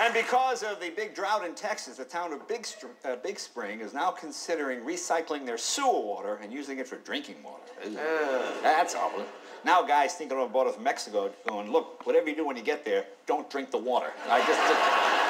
And because of the big drought in Texas, the town of Big Spring is now considering recycling their sewer water and using it for drinking water. That's awful. Now guys thinking of a border from Mexico going, look, whatever you do when you get there, don't drink the water. I just